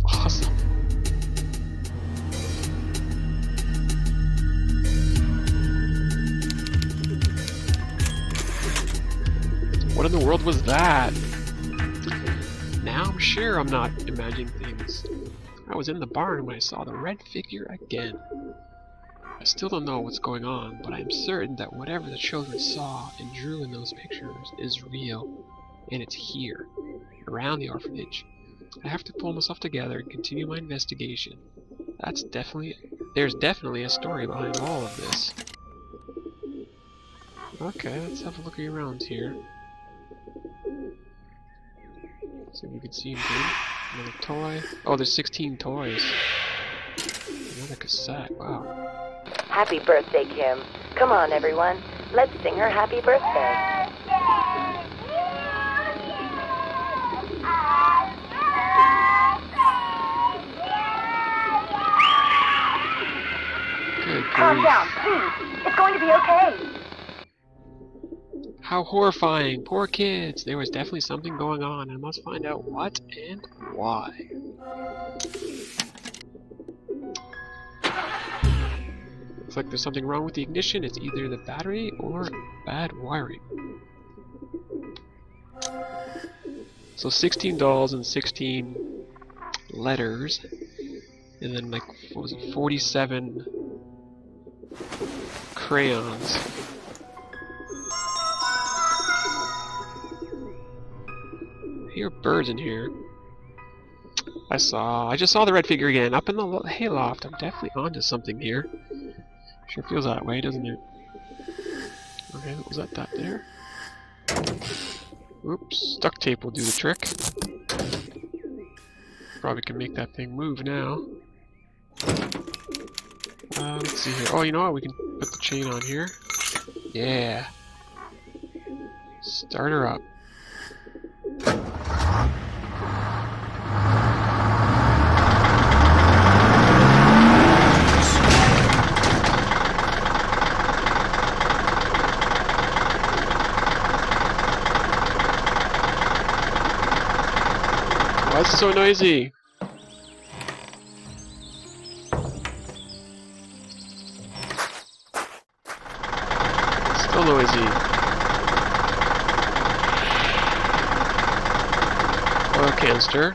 That's awesome. What in the world was that? Now I'm sure I'm not imagining things. I was in the barn when I saw the red figure again. I still don't know what's going on, but I am certain that whatever the children saw and drew in those pictures is real, and it's here, around the orphanage. I have to pull myself together and continue my investigation. There's definitely a story behind all of this. Okay, let's have a look around here. See if you can see anything. Another toy. Oh, there's 16 toys. Another cassette. Wow. Happy birthday, Kim. Come on, everyone. Let's sing her happy birthday. Calm down, please. It's going to be okay. How horrifying. Poor kids. There was definitely something going on. I must find out what and why. Looks like there's something wrong with the ignition. It's either the battery or bad wiring. So 16 dolls and 16 letters. And then, like, what was it, 47... crayons. I hear birds in here. I just saw the red figure again up in the hayloft. I'm definitely onto something here. Sure feels that way, doesn't it? Okay, what was that there? Oops, duct tape will do the trick. Probably can make that thing move now. Let's see here. Oh, you know what? We can put the chain on here. Yeah. Start her up. Why is it so noisy? Noisy. Oil canister.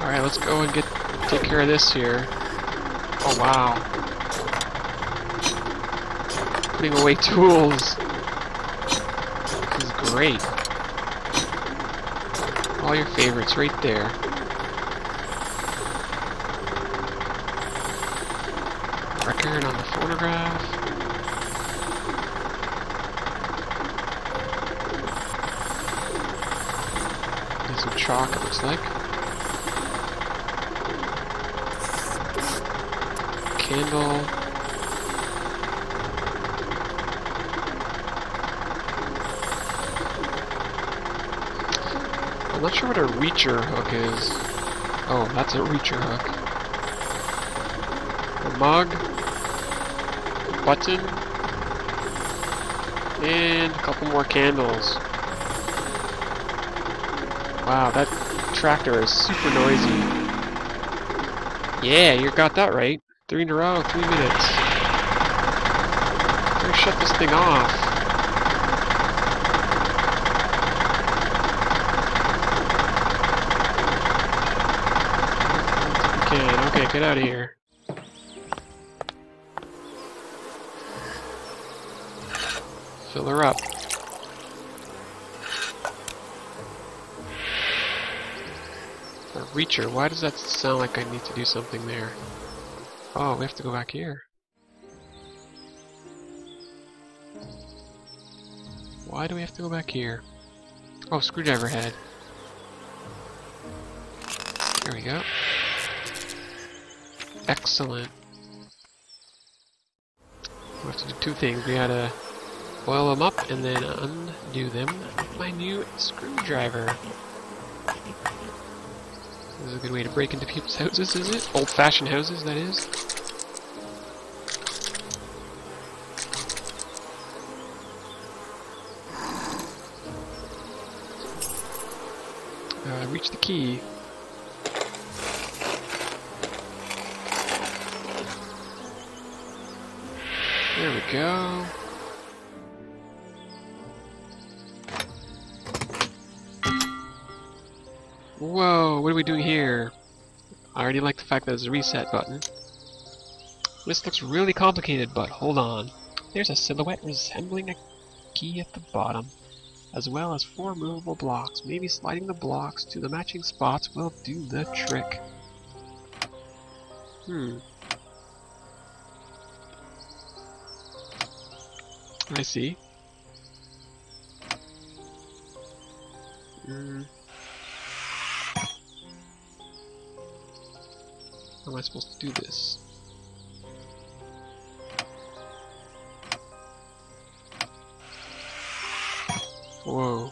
Alright, let's go and take care of this here. Oh wow. Putting away tools. This is great. All your favorites right there. Record on the photograph. Some chalk, it looks like. Candle. I'm not sure what a reacher hook is. Oh, that's a reacher hook. A mug. A button. And a couple more candles. Wow, that tractor is super noisy. Yeah, you got that right. 3 in a row, 3 minutes. I'm gonna shut this thing off. Okay, get out of here. Fill her up. Reacher, why does that sound like I need to do something there? Oh, we have to go back here. Why do we have to go back here? Oh, screwdriver head. There we go. Excellent. We have to do 2 things. We gotta oil them up and then undo them with my new screwdriver. This is a good way to break into people's houses, is it? Old-fashioned houses, that is. Reach the key. There we go. Whoa, what are we doing here? I already like the fact that there's a reset button. This looks really complicated, but hold on. There's a silhouette resembling a key at the bottom, as well as four movable blocks. Maybe sliding the blocks to the matching spots will do the trick. I see. How am I supposed to do this? Whoa.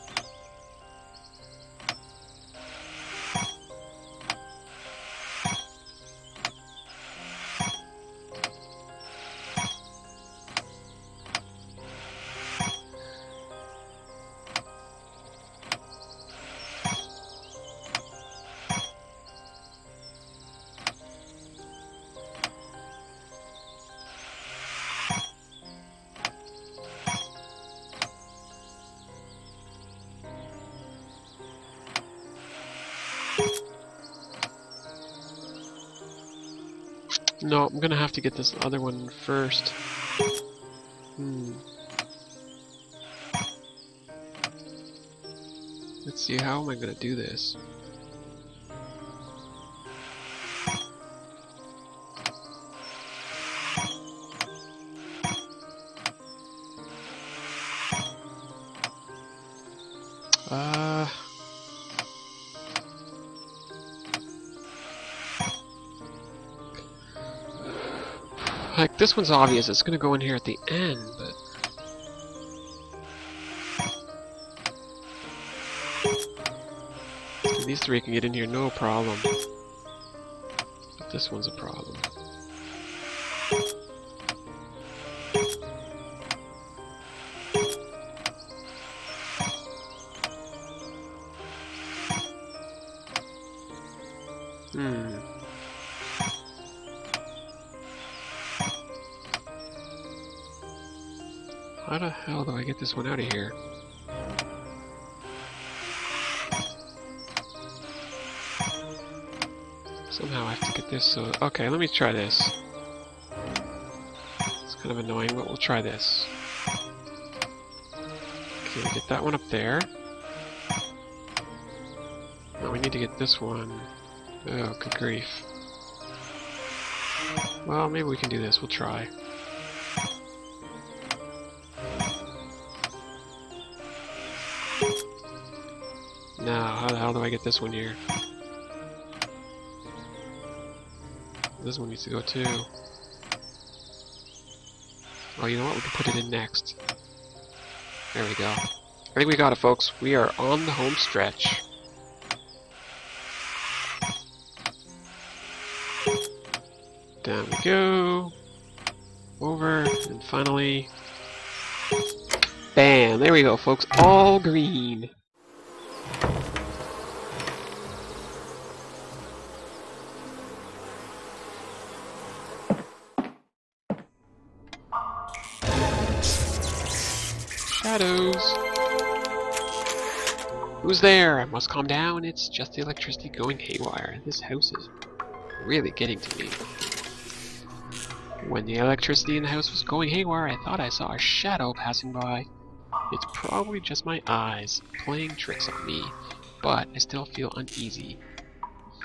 No, I'm gonna have to get this other one first. Let's see, how am I gonna do this? Like, this one's obvious, it's gonna go in here at the end, but... These three can get in here no problem. But this one's a problem. How the hell do I get this one out of here? Somehow I have to get this so... Okay, let me try this. It's kind of annoying, but we'll try this. Okay, get that one up there. Now we need to get this one. Oh, good grief. Well, maybe we can do this. We'll try. Now, how the hell do I get this one here? This one needs to go too. Oh, you know what? We can put it in next. There we go. I think we got it, folks. We are on the home stretch. Down we go. Over. And finally... Bam! There we go, folks. All green. Shadows. Who's there? I must calm down. It's just the electricity going haywire. This house is really getting to me. When the electricity in the house was going haywire, I thought I saw a shadow passing by. It's probably just my eyes playing tricks on me, but I still feel uneasy.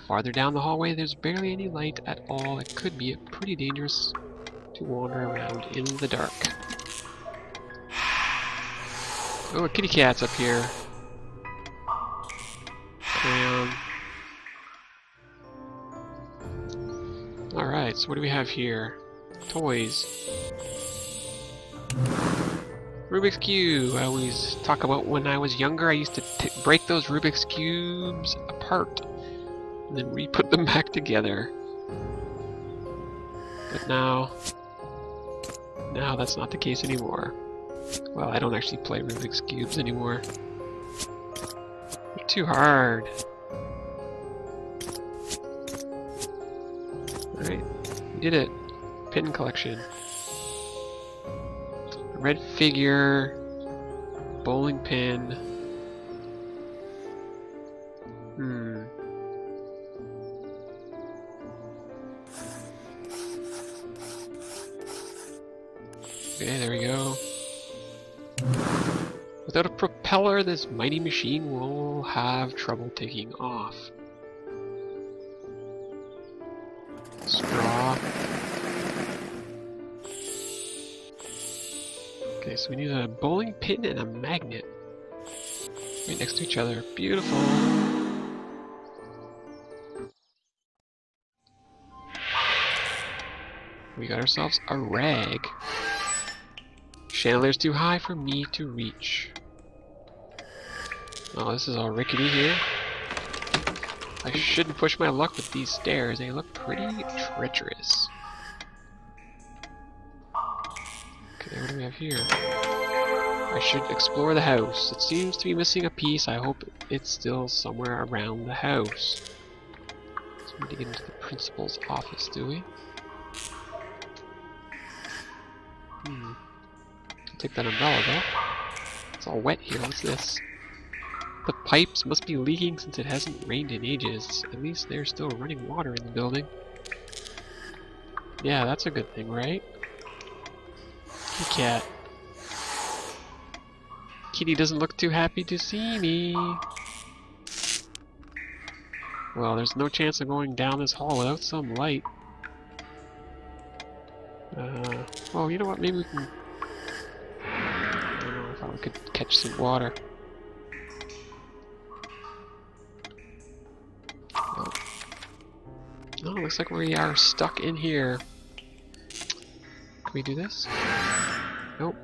Farther down the hallway, there's barely any light at all. It could be pretty dangerous to wander around in the dark. Oh, a kitty cat's up here. Alright, so what do we have here? Toys. Rubik's Cube. I always talk about when I was younger, I used to break those Rubik's Cubes apart and then re-put them back together. But now that's not the case anymore. Well, I don't actually play Rubik's Cubes anymore. They're too hard. did it. Pin collection. Red figure. Bowling pin. Okay, there we go. Without a propeller, this mighty machine will have trouble taking off. Straw. Okay, so we need a bowling pin and a magnet right next to each other. Beautiful. We got ourselves a rag. Chandelier's too high for me to reach. Oh, this is all rickety here. I shouldn't push my luck with these stairs. They look pretty treacherous. Okay, what do we have here? I should explore the house. It seems to be missing a piece. I hope it's still somewhere around the house. So we need to get into the principal's office, do we? Take that umbrella though. It's all wet here. What's this? The pipes must be leaking since it hasn't rained in ages. At least there's still running water in the building. Yeah, that's a good thing, right? Kitty cat. Kitty doesn't look too happy to see me. Well, there's no chance of going down this hall without some light. Well, you know what? Maybe we can. We could catch some water. Oh. No, looks like we are stuck in here. Can we do this? Nope.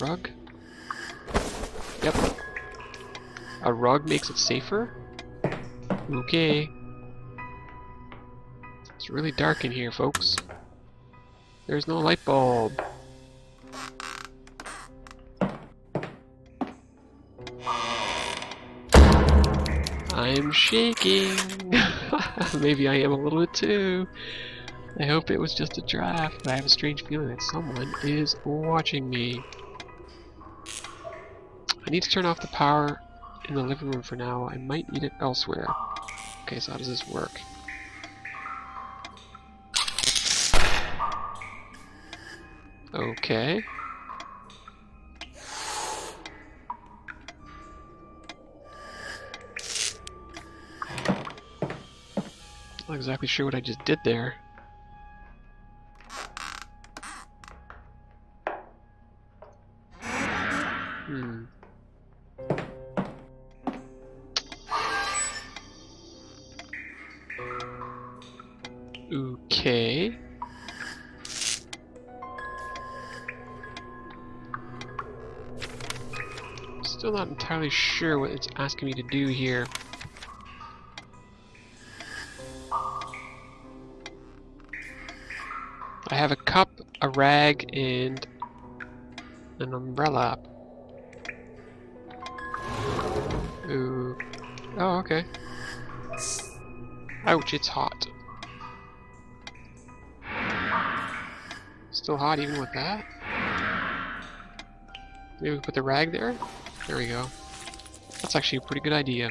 Rug? Yep. A rug makes it safer? Okay. It's really dark in here, folks. There's no light bulb. I'm shaking. Maybe I am a little bit too. I hope it was just a draft, but I have a strange feeling that someone is watching me. I need to turn off the power in the living room for now. I might need it elsewhere. Okay, so how does this work? Okay. Not exactly sure what I just did there. Okay. Still not entirely sure what it's asking me to do here. I have a cup, a rag, and an umbrella. Ooh. Oh, okay. Ouch, it's hot. Still hot even with that? Maybe we put the rag there? There we go. That's actually a pretty good idea.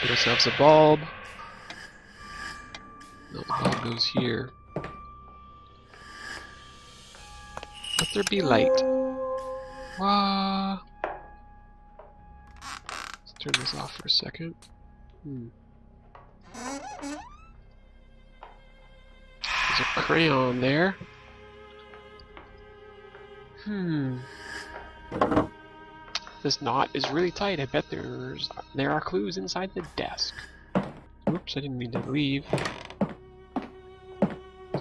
Get ourselves a bulb. No, the bulb goes here. Let there be light. Wah! Let's turn this off for a second. There's a crayon there. This knot is really tight. I bet there are clues inside the desk. Oops, I didn't mean to leave.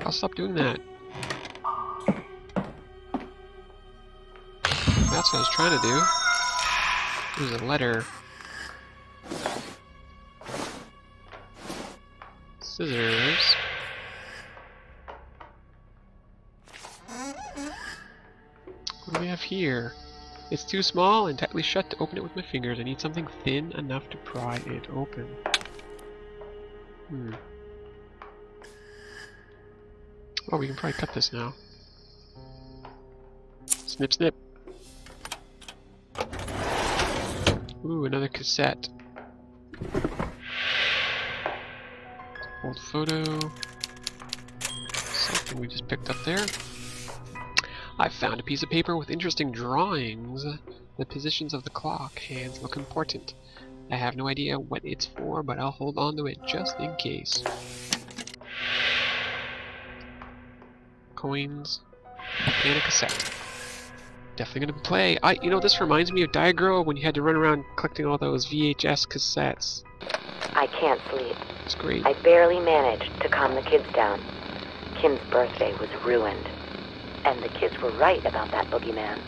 I'll stop doing that. That's what I was trying to do. There's a letter. Scissors. What do we have here? It's too small and tightly shut to open it with my fingers. I need something thin enough to pry it open. Oh, we can probably cut this now. Snip, snip. Ooh, another cassette. Old photo. Something we just picked up there. I found a piece of paper with interesting drawings. The positions of the clock hands look important. I have no idea what it's for, but I'll hold on to it just in case. Coins and a cassette. Definitely gonna play. You know, this reminds me of Diagro when you had to run around collecting all those VHS cassettes. I can't sleep. It's great. I barely managed to calm the kids down. Kim's birthday was ruined. And the kids were right about that boogeyman.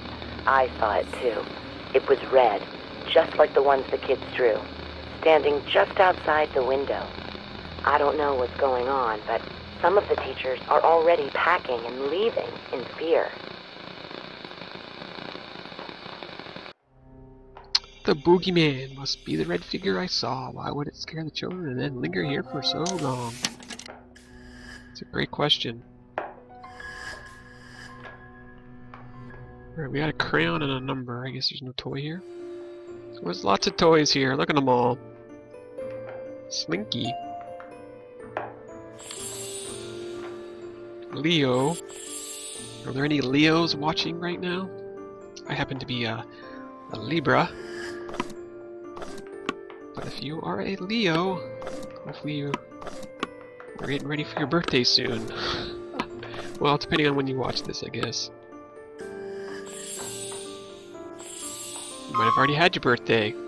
I saw it too. It was red, just like the ones the kids drew, standing just outside the window. I don't know what's going on, but some of the teachers are already packing and leaving in fear. The boogeyman must be the red figure I saw. Why would it scare the children and then linger here for so long? It's a great question. Alright, we got a crayon and a number. I guess there's no toy here. There's lots of toys here. Look at them all. Slinky. Leo. Are there any Leos watching right now? I happen to be a Libra. But if you are a Leo, hopefully you are getting ready for your birthday soon. Well, depending on when you watch this, I guess. You might have already had your birthday. Put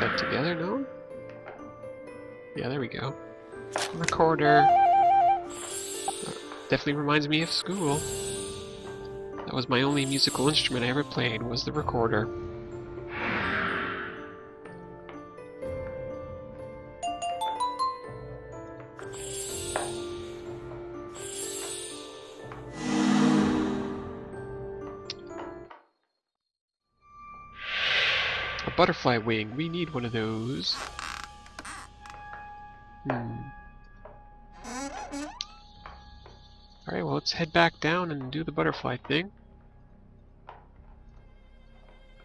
that together, no? Yeah, there we go. Recorder. Definitely reminds me of school. That was my only musical instrument I ever played, was the recorder. Butterfly wing. We need one of those. Alright, well, let's head back down and do the butterfly thing.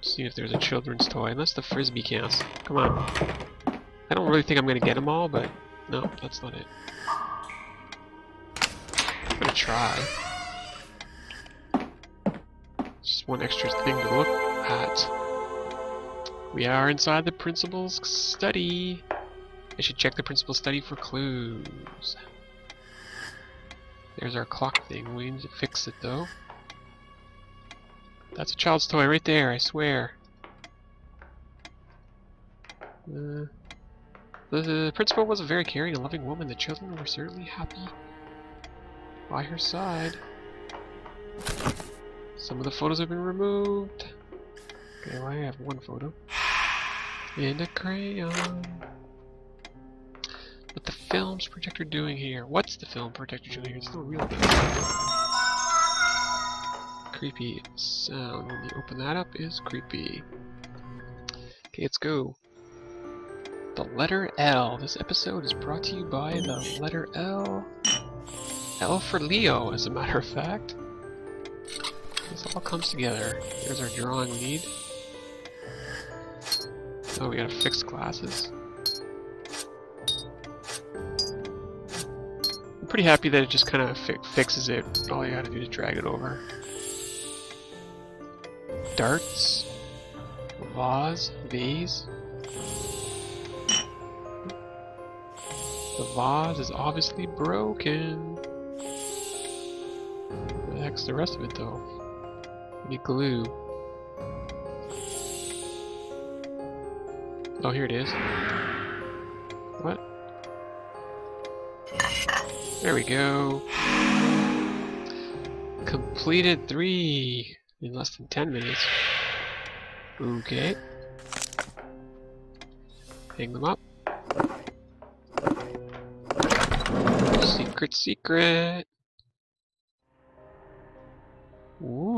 See if there's a children's toy. Unless the frisbee counts. Come on. I don't really think I'm going to get them all, but no, that's not it. I'm going to try. Just one extra thing to look at. We are inside the principal's study. I should check the principal's study for clues. There's our clock thing. We need to fix it though. That's a child's toy right there, I swear. The principal was a very caring and loving woman. The children were certainly happy by her side. Some of the photos have been removed. Okay, well, I have one photo. And a crayon. What the film's projector doing here? What's the film projector doing here? It's no real thing. Creepy sound. When you open that up is creepy. Okay, let's go. The letter L. This episode is brought to you by the letter L. L for Leo, as a matter of fact. This all comes together. There's our drawing we need. Oh, we gotta fix glasses. I'm pretty happy that it just kind of fixes it. All you gotta do is drag it over. Darts. Vase. The vase is obviously broken. Where the heck's the rest of it, though? I need glue. Oh, here it is. What? There we go. Completed 3 in less than 10 minutes. Okay. Hang them up. Secret. Ooh.